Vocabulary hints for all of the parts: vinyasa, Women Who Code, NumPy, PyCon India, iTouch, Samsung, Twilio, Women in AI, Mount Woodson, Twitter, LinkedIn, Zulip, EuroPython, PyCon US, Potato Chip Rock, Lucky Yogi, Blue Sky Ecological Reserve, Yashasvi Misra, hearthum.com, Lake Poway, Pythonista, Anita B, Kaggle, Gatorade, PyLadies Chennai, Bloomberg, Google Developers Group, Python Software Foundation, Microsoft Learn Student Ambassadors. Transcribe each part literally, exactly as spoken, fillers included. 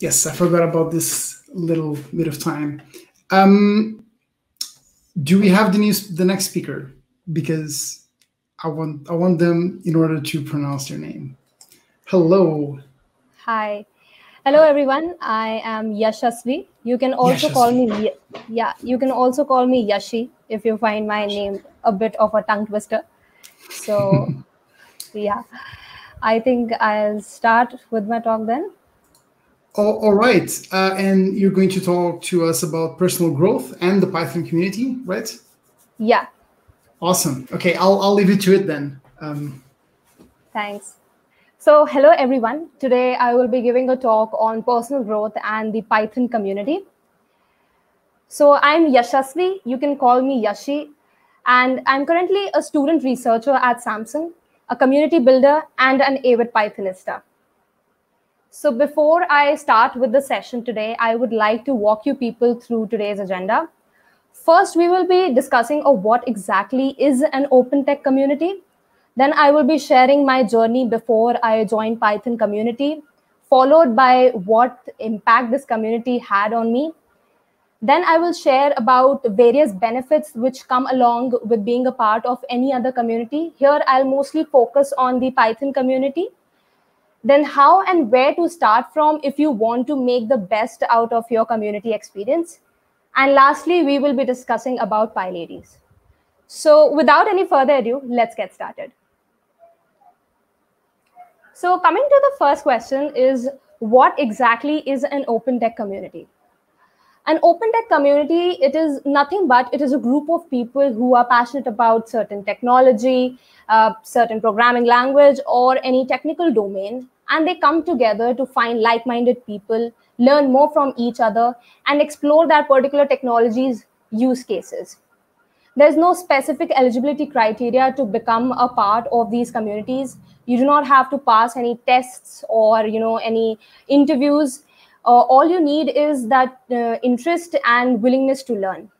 Yes, I forgot about this little bit of time. Um, do we have the new the next speaker? Because I want I want them in order to pronounce their name. Hello. Hi. Hello everyone. I am Yashasvi. You can also Yashasvi. call me yeah. You can also call me Yashi if you find my name a bit of a tongue twister. So yeah, I think I'll start with my talk then. All, all right, uh, and you're going to talk to us about personal growth and the Python community, right? Yeah. Awesome. Okay, I'll I'll leave you to it then. Um, Thanks. So hello everyone. Today I will be giving a talk on personal growth and the Python community. So I'm Yashasvi. You can call me Yashi, and I'm currently a student researcher at Samsung, a community builder, and an avid Pythonista. So before I start with the session today, I would like to walk you people through today's agenda. First, we will be discussing of what exactly is an open tech community. Then I will be sharing my journey before I joined Python community, followed by what impact this community had on me. Then I will share about various benefits which come along with being a part of any other community. Here, I'll mostly focus on the Python community. Then how and where to start from if you want to make the best out of your community experience. And lastly, we will be discussing about PyLadies. So without any further ado, let's get started. So coming to the first question is, what exactly is an open tech community? An open tech community, it is nothing but it is a group of people who are passionate about certain technology, uh, certain programming language, or any technical domain. And they come together to find like-minded people, learn more from each other, and explore that particular technology's use cases. There's no specific eligibility criteria to become a part of these communities. You do not have to pass any tests or, you know, any interviews. Uh, all you need is that uh, interest and willingness to learn.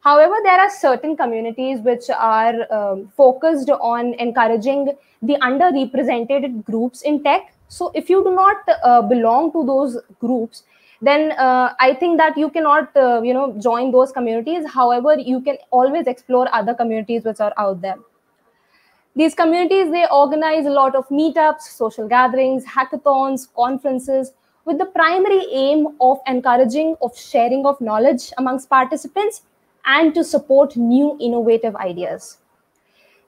However, there are certain communities which are um, focused on encouraging the underrepresented groups in tech. So if you do not uh, belong to those groups, then uh, I think that you cannot uh, you know, join those communities. However, you can always explore other communities which are out there. These communities, they organize a lot of meetups, social gatherings, hackathons, conferences, with the primary aim of encouraging, of sharing of knowledge amongst participants and to support new innovative ideas.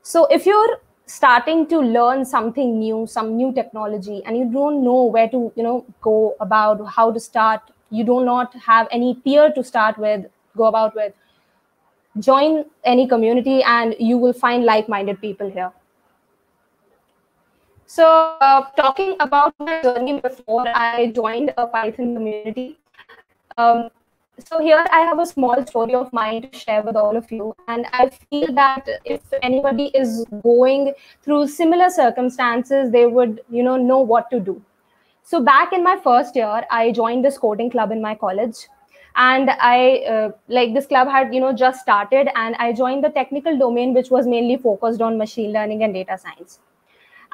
So if you're starting to learn something new, some new technology, and you don't know where to you know, go about, how to start, you do not have any peer to start with, go about with, join any community and you will find like-minded people here. So uh, talking about my journey before I joined a Python community. Um, so here I have a small story of mine to share with all of you. And I feel that if anybody is going through similar circumstances, they would you know, know what to do. So back in my first year, I joined this coding club in my college. And I, uh, like this club had you know, just started, and I joined the technical domain, which was mainly focused on machine learning and data science.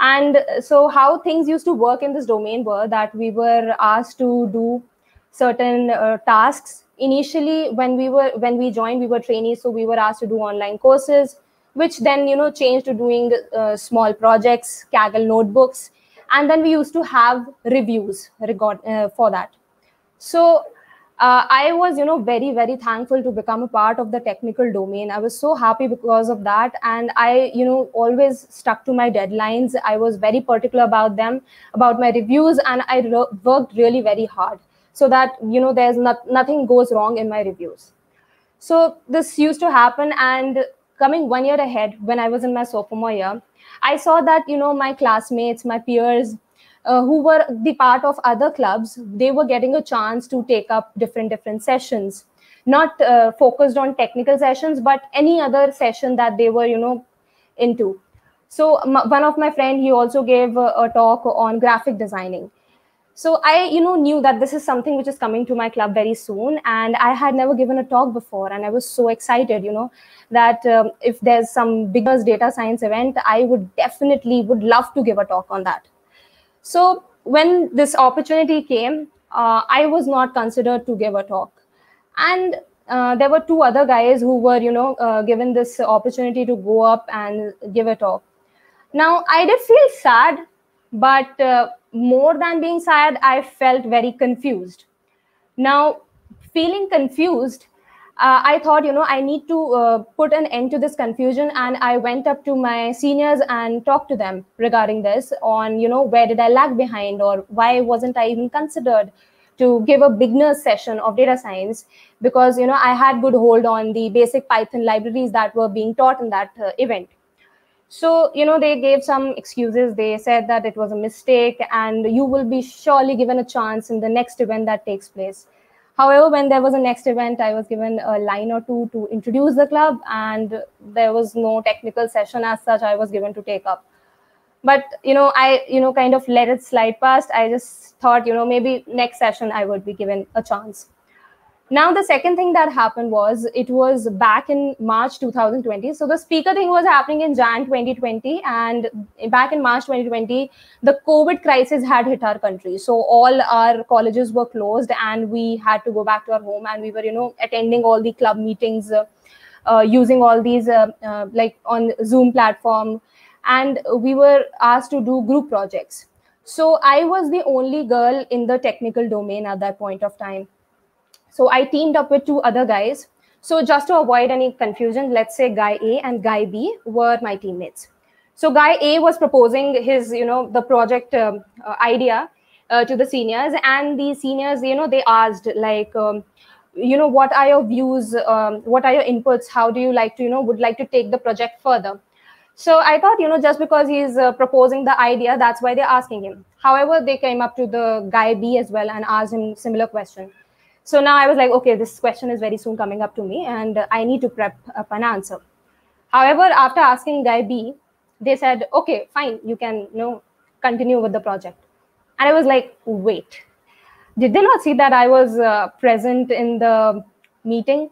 And so how things used to work in this domain were that we were asked to do certain uh, tasks. Initially, when we were when we joined, we were trainees, so we were asked to do online courses, which then you know changed to doing uh, small projects, Kaggle notebooks, and then we used to have reviews regard uh, for that. So uh, I was you know very very thankful to become a part of the technical domain. I was so happy because of that, and I you know always stuck to my deadlines. I was very particular about them, about my reviews, and I re worked really very hard so that you know there's not nothing goes wrong in my reviews. So this used to happen, and coming one year ahead, when I was in my sophomore year, I saw that you know my classmates, my peers, Uh, who were the part of other clubs, they were getting a chance to take up different different sessions, not uh, focused on technical sessions, but any other session that they were, you know, into. So one of my friend, he also gave a, a talk on graphic designing. So I, you know, knew that this is something which is coming to my club very soon, and I had never given a talk before, and I was so excited, you know, that um, if there's some beginners data science event, I would definitely would love to give a talk on that. So when this opportunity came, uh, I was not considered to give a talk. And uh, there were two other guys who were, you know, uh, given this opportunity to go up and give a talk. Now, I did feel sad, but uh, more than being sad, I felt very confused. Now, feeling confused, uh, I thought, you know, I need to uh, put an end to this confusion. And I went up to my seniors and talked to them regarding this on, you know, where did I lag behind, or why wasn't I even considered to give a beginner's session of data science? Because, you know, I had good hold on the basic Python libraries that were being taught in that uh, event. So, you know, they gave some excuses. They said that it was a mistake and you will be surely given a chance in the next event that takes place. However, when there was a next event, I was given a line or two to introduce the club, and there was no technical session as such I was given to take up. But, you know, I, you know, kind of let it slide past. I just thought, you know, maybe next session I would be given a chance. Now, the second thing that happened was, it was back in March two thousand twenty. So the speaker thing was happening in January twenty twenty. And back in March twenty twenty, the COVID crisis had hit our country. So all our colleges were closed and we had to go back to our home. And we were, you know, attending all the club meetings, uh, uh, using all these, uh, uh, like on Zoom platform. And we were asked to do group projects. So I was the only girl in the technical domain at that point of time. So I teamed up with two other guys. So just to avoid any confusion, let's say guy A and guy B were my teammates. So guy A was proposing his, you know, the project um, uh, idea uh, to the seniors, and the seniors, you know, they asked like, um, you know, what are your views? Um, what are your inputs? How do you like to, you know, would like to take the project further? So I thought, you know, just because he's uh, proposing the idea, that's why they're asking him. However, they came up to the guy B as well and asked him similar question. So now I was like, okay, this question is very soon coming up to me and I need to prep up an answer. However, after asking guy B, they said, okay, fine, you can, you know, continue with the project. And I was like, wait, did they not see that I was uh, present in the meeting?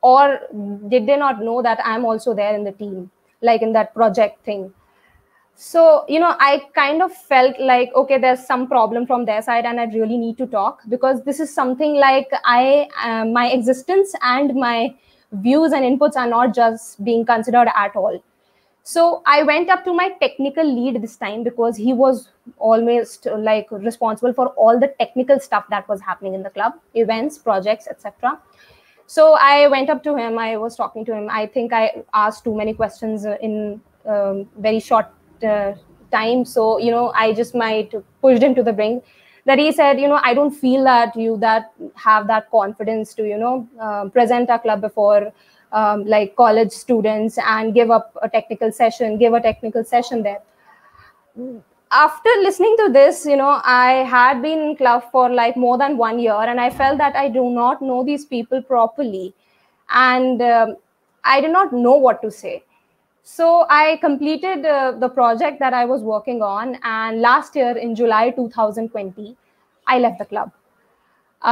Or did they not know that I'm also there in the team, like in that project thing? So, you know, I kind of felt like, okay, there's some problem from their side and I really need to talk, because this is something like I, uh, my existence and my views and inputs are not just being considered at all. So I went up to my technical lead this time, because he was almost like responsible for all the technical stuff that was happening in the club, events, projects, et cetera. So I went up to him, I was talking to him. I think I asked too many questions in um, very short Uh, time. So, you know, I just might pushed him to the brink that he said, you know, I don't feel that you that have that confidence to, you know, uh, present our club before um, like college students and give up a technical session, give a technical session there. After listening to this, you know, I had been in club for like more than one year and I felt that I do not know these people properly. And um, I did not know what to say. So I completed uh, the project that I was working on, and last year in July two thousand twenty, I left the club.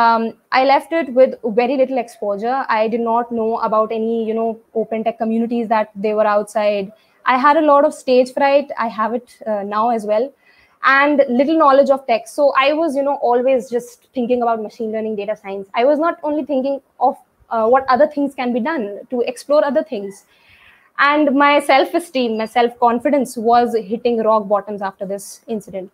Um, I left it with very little exposure. I did not know about any, you know, open tech communities that they were outside. I had a lot of stage fright. I have it uh, now as well, and little knowledge of tech. So I was, you know, always just thinking about machine learning, data science. I was not only thinking of uh, what other things can be done to explore other things. And my self-esteem, my self-confidence was hitting rock bottoms after this incident.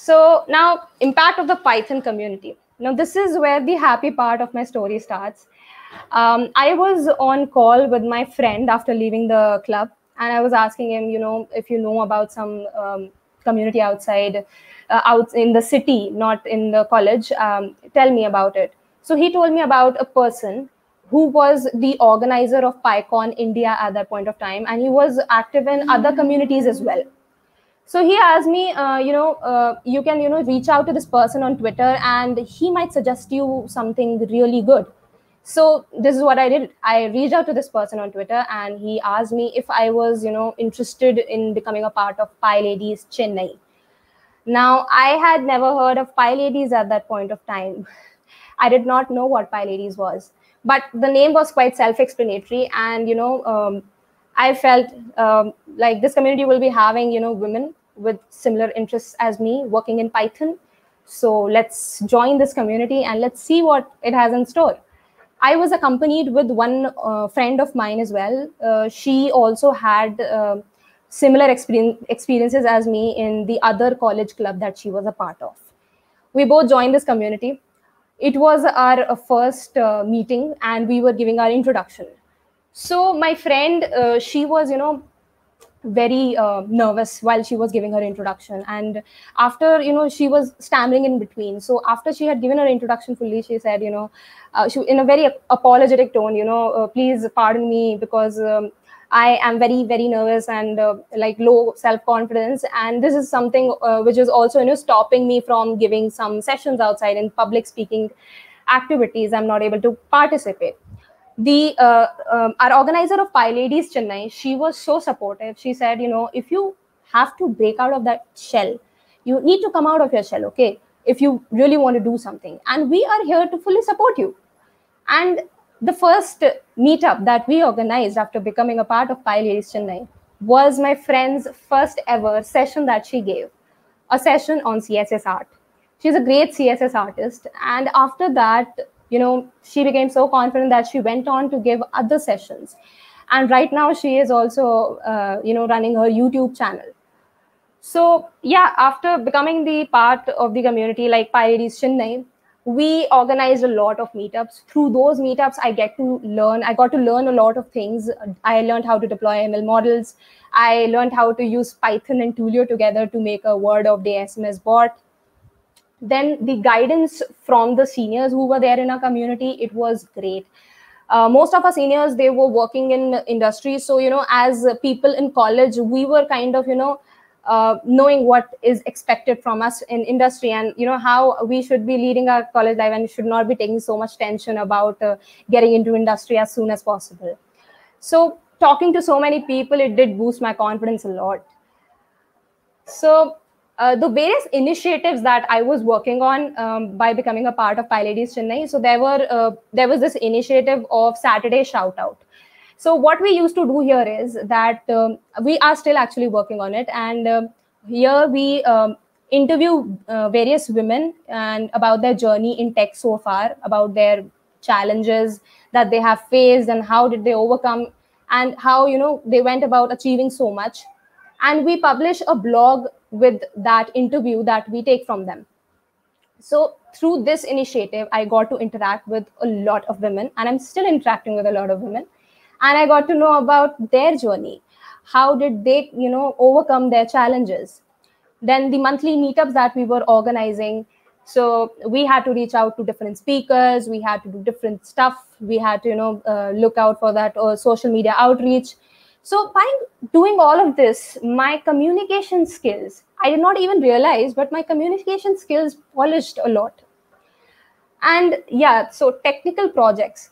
So now, impact of the Python community. Now, this is where the happy part of my story starts. Um, I was on call with my friend after leaving the club, and I was asking him, you know, if you know about some um, community outside, uh, out in the city, not in the college, um, tell me about it. So he told me about a person who was the organizer of PyCon India at that point of time. And he was active in other communities as well. So he asked me, uh, you know, uh, you can, you know, reach out to this person on Twitter and he might suggest you something really good. So this is what I did. I reached out to this person on Twitter and he asked me if I was, you know, interested in becoming a part of PyLadies Chennai. Now, I had never heard of PyLadies at that point of time. I did not know what PyLadies was. But the name was quite self-explanatory. And, you know, um, I felt um, like this community will be having, you know, women with similar interests as me working in Python, So let's join this community and let's see what it has in store. I was accompanied with one uh, friend of mine as well. Uh, she also had uh, similar experience, experiences as me in the other college club that she was a part of. We both joined this community. It was our uh, first uh, meeting and we were giving our introduction. So my friend, uh, she was, you know, very uh, nervous while she was giving her introduction. And after, you know, she was stammering in between. So after she had given her introduction fully, she said, you know, uh, she, in a very ap apologetic tone, you know, uh, please pardon me because um, I am very, very nervous and uh, like low self-confidence. And this is something uh, which is also, you know, stopping me from giving some sessions outside in public speaking activities. I'm not able to participate. The uh, um, our organizer of PyLadies Chennai, she was so supportive. She said, you know, if you have to break out of that shell, you need to come out of your shell, okay? If you really want to do something. And we are here to fully support you. And the first meetup that we organized after becoming a part of PyLadies Chennai was my friend's first ever session that she gave, a session on C S S art. She's a great C S S artist. And after that, you know, she became so confident that she went on to give other sessions. And right now she is also, uh, you know, running her YouTube channel. So yeah, after becoming the part of the community like PyLadies Chennai, we organized a lot of meetups. Through those meetups, I get to learn, I got to learn a lot of things. I learned how to deploy M L models. I learned how to use Python and Twilio together to make a Word of Day S M S bot. Then the guidance from the seniors who were there in our community, it was great. Uh, most of our seniors, they were working in industry. So, you know, as people in college, we were kind of, you know, uh, knowing what is expected from us in industry and, you know, how we should be leading our college life and should not be taking so much tension about uh, getting into industry as soon as possible. So talking to so many people, it did boost my confidence a lot. So Uh, the various initiatives that I was working on um, by becoming a part of PyLadies Chennai. So there were uh, there was this initiative of Saturday Shoutout. So what we used to do here is that um, we are still actually working on it. And uh, here we um, interview uh, various women and about their journey in tech so far, about their challenges that they have faced and how did they overcome and how, you know, they went about achieving so much. And we publish a blog with that interview that we take from them. So through this initiative, I got to interact with a lot of women and I'm still interacting with a lot of women. And I got to know about their journey. How did they, you know, overcome their challenges? Then the monthly meetups that we were organizing. So we had to reach out to different speakers. We had to do different stuff. We had to, you know, uh, look out for that uh, social media outreach. So by doing all of this, my communication skills, I did not even realize, but my communication skills polished a lot. And yeah, so technical projects.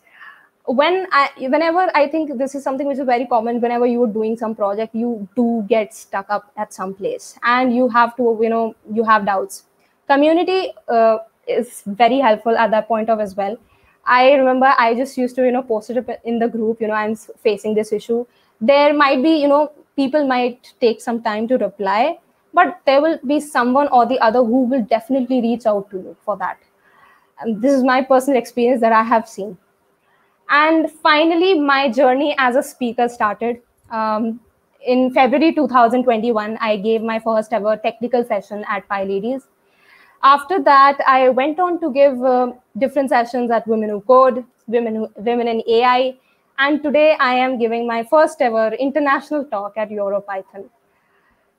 When I, whenever I think this is something which is very common, whenever you are doing some project, you do get stuck up at some place and you have to, you know, you have doubts. Community uh, is very helpful at that point of as well. I remember I just used to, you know, post it in the group, you know, I'm facing this issue. There might be, you know, people might take some time to reply, but there will be someone or the other who will definitely reach out to you for that. And this is my personal experience that I have seen. And finally, my journey as a speaker started. Um, in February two thousand twenty-one, I gave my first ever technical session at PyLadies. After that, I went on to give uh, different sessions at Women Who Code, Women, Who, Women in A I, and today I am giving my first ever international talk at EuroPython.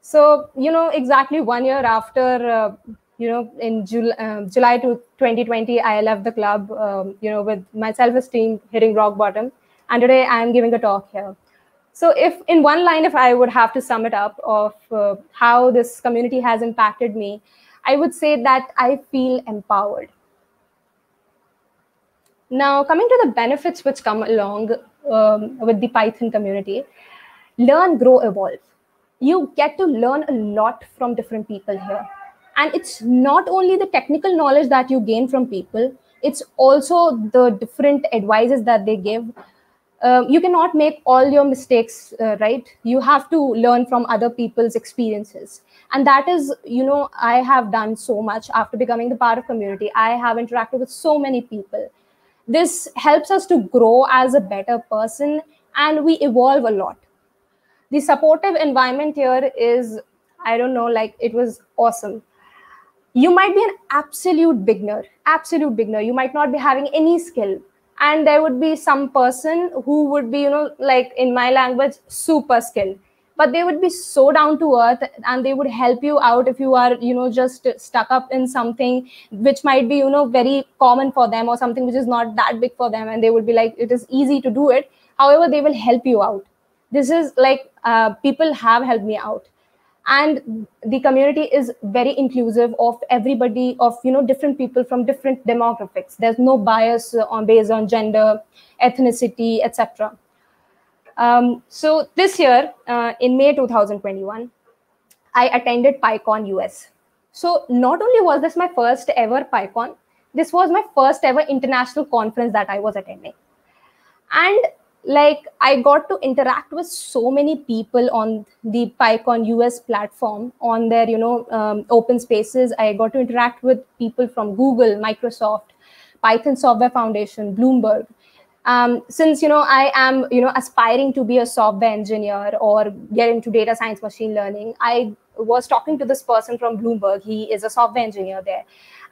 So, you know, exactly one year after, uh, you know, in Jul uh, July to twenty twenty, I left the club, um, you know, with my self-esteem hitting rock bottom. And today I am giving a talk here. So if in one line, if I would have to sum it up of uh, how this community has impacted me, I would say that I feel empowered. Now, coming to the benefits which come along um, with the Python community, learn, grow, evolve. You get to learn a lot from different people here. And it's not only the technical knowledge that you gain from people, it's also the different advices that they give. um, you cannot make all your mistakes, uh, right? You have to learn from other people's experiences. And that is, you know, I have done so much after becoming the part of community. I have interacted with so many people. This helps us to grow as a better person, and we evolve a lot. The supportive environment here is, I don't know, like it was awesome. You might be an absolute beginner, absolute beginner. You might not be having any skill. And there would be some person who would be, you know, like in my language, super skilled. But they would be so down to earth, and they would help you out if you are, you know, just stuck up in something which might be, you know, very common for them or something which is not that big for them. And they would be like, it is easy to do it. However, they will help you out. This is like, uh, people have helped me out. And the community is very inclusive of everybody, of, you know, different people from different demographics. There's no bias on based on gender, ethnicity, et cetera. Um, so this year, uh, in May two thousand twenty-one, I attended PyCon U S. So not only was this my first ever PyCon, this was my first ever international conference that I was attending. And like, I got to interact with so many people on the PyCon U S platform, on their, you know, um, open spaces. I got to interact with people from Google, Microsoft, Python Software Foundation, Bloomberg. Um, since, you know, I am, you know, aspiring to be a software engineer or get into data science, machine learning, I was talking to this person from Bloomberg. He is a software engineer there.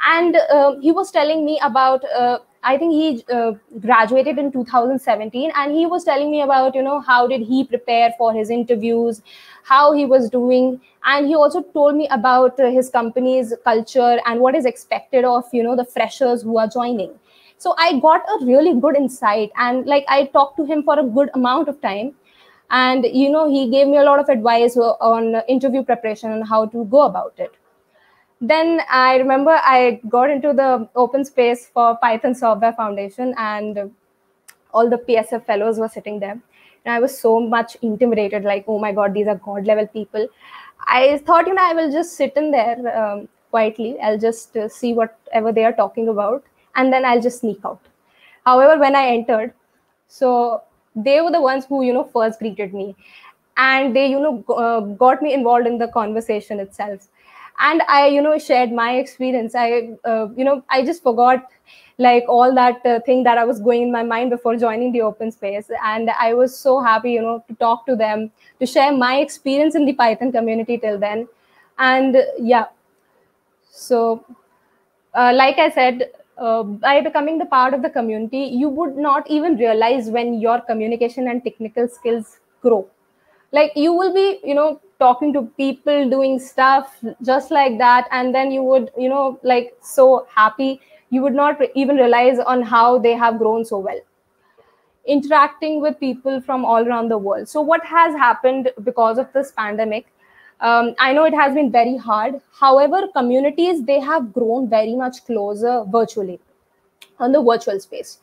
And uh, he was telling me about, uh, I think he uh, graduated in two thousand seventeen, and he was telling me about, you know, how did he prepare for his interviews, how he was doing. And he also told me about uh, his company's culture and what is expected of, you know, the freshers who are joining. So I got a really good insight, and like I talked to him for a good amount of time. And, you know, he gave me a lot of advice on interview preparation and how to go about it. Then I remember I got into the open space for Python Software Foundation, and all the P S F fellows were sitting there. And I was so much intimidated, like, oh my God, these are God level people. I thought, you know, I will just sit in there um, quietly. I'll just uh, see whatever they are talking about, and then I'll just sneak out. However, when I entered, so they were the ones who, you know, first greeted me, and they, you know, uh, got me involved in the conversation itself. And I, you know, shared my experience. I, uh, you know, I just forgot like all that uh, thing that I was going in my mind before joining the open space. And I was so happy, you know, to talk to them, to share my experience in the Python community till then. And uh, yeah, so uh, like I said, uh, by becoming the part of the community, you would not even realize when your communication and technical skills grow. Like you will be, you know, talking to people, doing stuff just like that. And then you would, you know, like so happy, you would not even realize on how they have grown so well. Interacting with people from all around the world. So what has happened because of this pandemic? Um, I know it has been very hard. However, communities, they have grown very much closer virtually on the virtual space.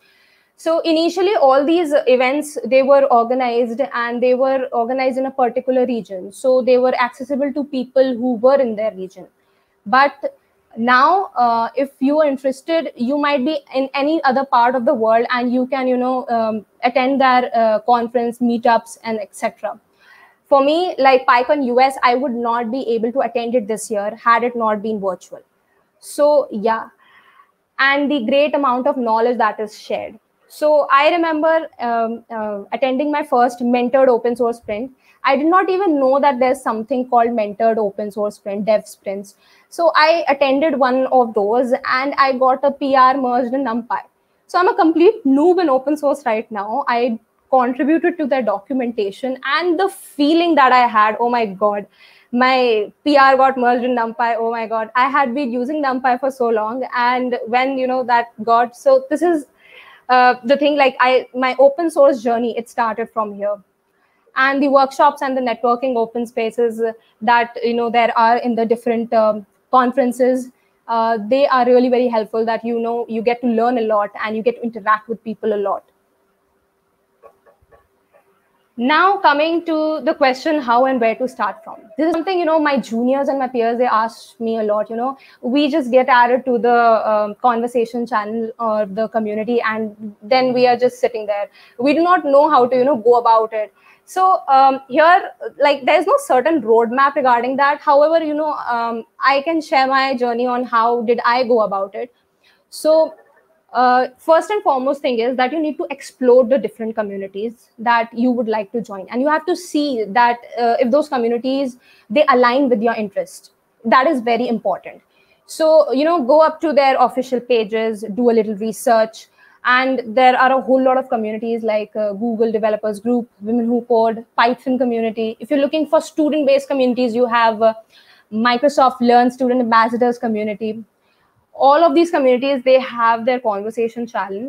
So initially, all these events, they were organized and they were organized in a particular region. So they were accessible to people who were in their region. But now, uh, if you are interested, you might be in any other part of the world and you can, you know, um, attend their uh, conference, meetups, and et cetera. For me, like PyCon U S, I would not be able to attend it this year had it not been virtual. So yeah, and the great amount of knowledge that is shared. So I remember um, uh, attending my first mentored open source sprint. I did not even know that there's something called mentored open source sprint, dev sprints. So I attended one of those and I got a P R merged in NumPy. So I'm a complete noob in open source right now. I contributed to their documentation, and the feeling that I had, oh my God, my P R got merged in NumPy. Oh my God, I had been using NumPy for so long. And when, you know, that got, so this is, Uh, the thing like I, my open source journey, it started from here. And the workshops and the networking open spaces that, you know, there are in the different um, conferences, uh, they are really very helpful that, you know, you get to learn a lot and you get to interact with people a lot. Now coming to the question, how and where to start from. This is something, you know, my juniors and my peers, they ask me a lot, you know, we just get added to the um, conversation channel or the community, and then we are just sitting there. We do not know how to, you know, go about it. So um, here, like, there's no certain roadmap regarding that. However, you know, um, I can share my journey on how did I go about it. So Uh, first and foremost thing is that you need to explore the different communities that you would like to join, and you have to see that uh, if those communities, they align with your interest. That is very important. So, you know, go up to their official pages, do a little research, and there are a whole lot of communities like uh, Google Developers Group, Women Who Code, Python community. If you're looking for student-based communities, you have uh, Microsoft Learn Student Ambassadors community. All of these communities, they have their conversation channel.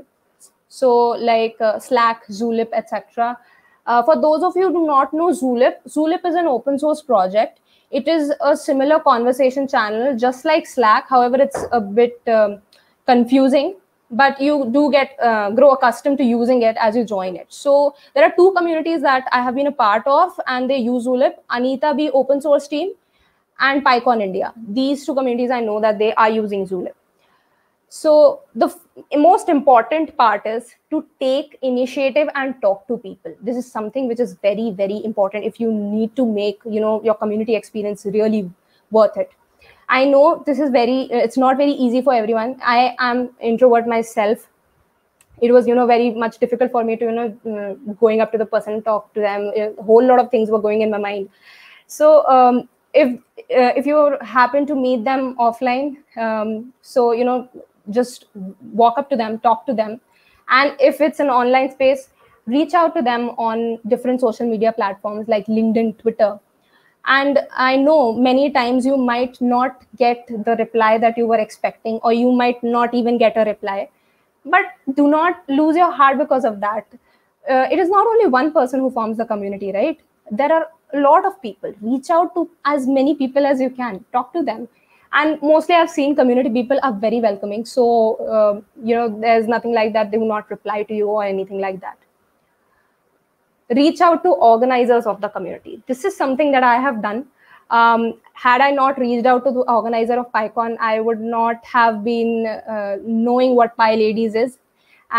So like uh, Slack, Zulip, et cetera. Uh, for those of you who do not know Zulip, Zulip is an open source project. It is a similar conversation channel, just like Slack. However, it's a bit um, confusing, but you do get uh, grow accustomed to using it as you join it. So there are two communities that I have been a part of, and they use Zulip: Anita B open source team and PyCon India. These two communities, I know that they are using Zulip. So the most important part is to take initiative and talk to people. This is something which is very, very important if you need to make, you know, your community experience really worth it. I know this is very, it's not very easy for everyone. I am introvert myself. It was, you know, very much difficult for me to, you know, going up to the person and talk to them. A whole lot of things were going in my mind. So, um, If uh, if you happen to meet them offline, um, so, you know, just walk up to them, talk to them. And if it's an online space, reach out to them on different social media platforms like LinkedIn, Twitter. And I know many times you might not get the reply that you were expecting, or you might not even get a reply. But do not lose your heart because of that. Uh, it is not only one person who forms the community, right? There are a lot of people. Reach out to as many people as you can, talk to them. And mostly I've seen community people are very welcoming. So, uh, you know, there's nothing like that. They will not reply to you or anything like that. Reach out to organizers of the community. This is something that I have done. Um, had I not reached out to the organizer of PyCon, I would not have been uh, knowing what PyLadies is,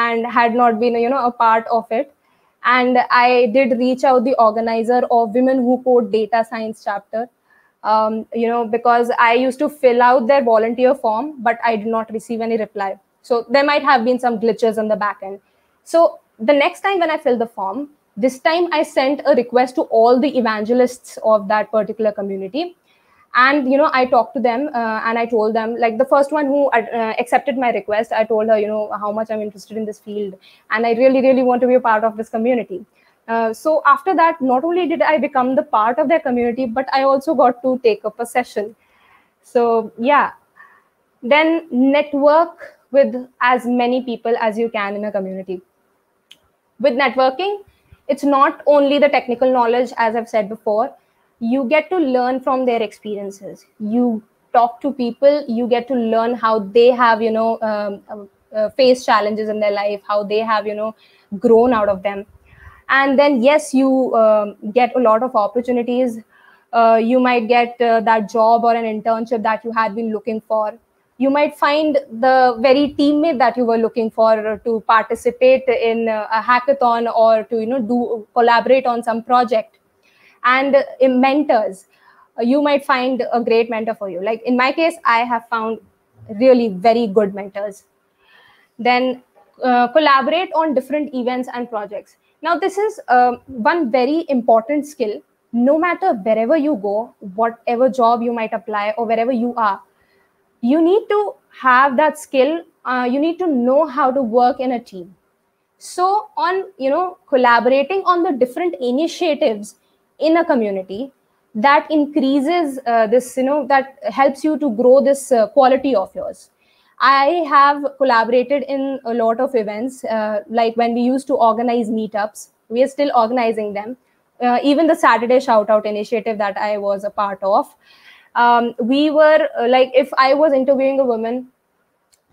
and had not been, you know, a part of it. And I did reach out the organizer of Women Who Code data science chapter, um, you know, because I used to fill out their volunteer form, but I did not receive any reply. So there might have been some glitches on the back end. So the next time when I fill the form, this time I sent a request to all the evangelists of that particular community. And, you know, I talked to them uh, and I told them, like the first one who uh, accepted my request, I told her, you know, how much I'm interested in this field. And I really, really want to be a part of this community. Uh, so after that, not only did I become the part of their community, but I also got to take up a session. So, yeah. Then network with as many people as you can in a community. With networking, it's not only the technical knowledge, as I've said before. You get to learn from their experiences. You talk to people, you get to learn how they have, you know, um, uh, faced challenges in their life, how they have, you know, grown out of them. And then, yes, you um, get a lot of opportunities. Uh, you might get uh, that job or an internship that you had been looking for. You might find the very teammate that you were looking for to participate in a hackathon, or to, you know, do collaborate on some project. And in mentors, you might find a great mentor for you. Like in my case, I have found really very good mentors. Then uh, collaborate on different events and projects. Now, this is uh, one very important skill. No matter wherever you go, whatever job you might apply or wherever you are, you need to have that skill. Uh, you need to know how to work in a team. So on, you know, collaborating on the different initiatives in a community, that increases uh, this, you know, that helps you to grow this uh, quality of yours. I have collaborated in a lot of events, uh, like when we used to organize meetups, we are still organizing them. Uh, even the Saturday Shoutout initiative that I was a part of. Um, we were uh, like, if I was interviewing a woman,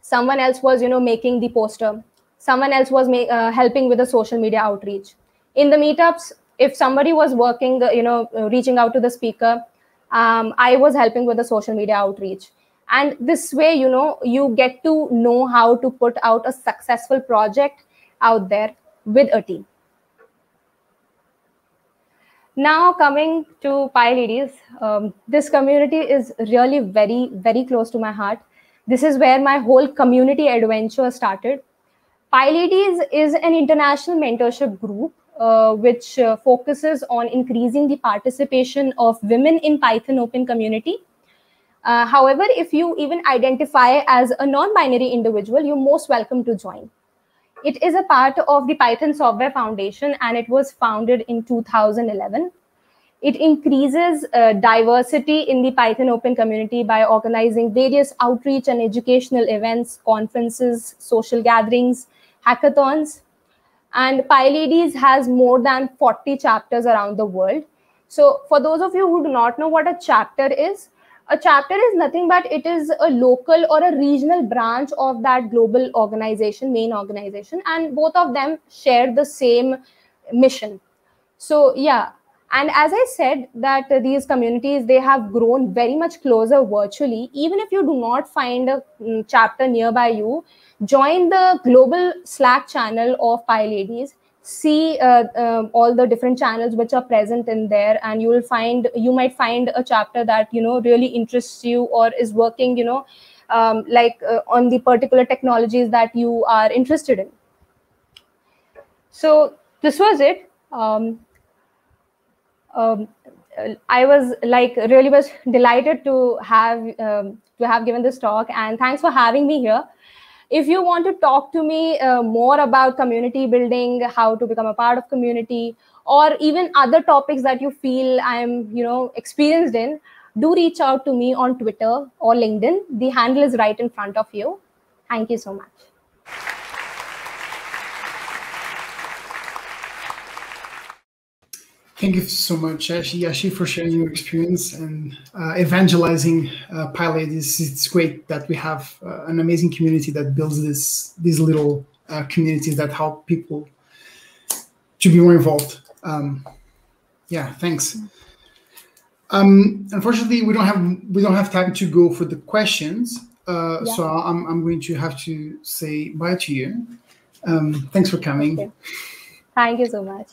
someone else was, you know, making the poster. Someone else was ma uh, helping with the social media outreach. In the meetups, if somebody was working, you know, reaching out to the speaker, um, I was helping with the social media outreach. And this way, you know, you get to know how to put out a successful project out there with a team. Now coming to PyLadies, um, this community is really very, very close to my heart. This is where my whole community adventure started. PyLadies is an international mentorship group uh, which uh, focuses on increasing the participation of women in Python open community. Uh, however, if you even identify as a non-binary individual, you're most welcome to join. It is a part of the Python Software Foundation, and it was founded in two thousand eleven. It increases uh, diversity in the Python open community by organizing various outreach and educational events, conferences, social gatherings, hackathons. And PyLadies has more than forty chapters around the world. So for those of you who do not know what a chapter is, a chapter is nothing but it is a local or a regional branch of that global organization, main organization, and both of them share the same mission. So yeah, and as I said that these communities, they have grown very much closer virtually. Even if you do not find a chapter nearby you, join the global Slack channel of PyLadies. See uh, uh, all the different channels which are present in there, and you will find, you might find a chapter that, you know, really interests you or is working, you know, um, like uh, on the particular technologies that you are interested in. So this was it. Um, um, I was like really was delighted to have um, to have given this talk, and thanks for having me here. If you want to talk to me uh, more about community building, how to become a part of community, or even other topics that you feel I'm, you know, experienced in, do reach out to me on Twitter or LinkedIn. The handle is right in front of you. Thank you so much. Thank you so much, Yashi, Yashi for sharing your experience and uh, evangelizing uh, PyLadies. It's great that we have uh, an amazing community that builds this, these little uh, communities that help people to be more involved. Um, yeah, thanks. Um, unfortunately, we don't have we don't have time to go for the questions, uh, yeah. so I'm I'm going to have to say bye to you. Um, thanks for coming. Thank you, Thank you so much.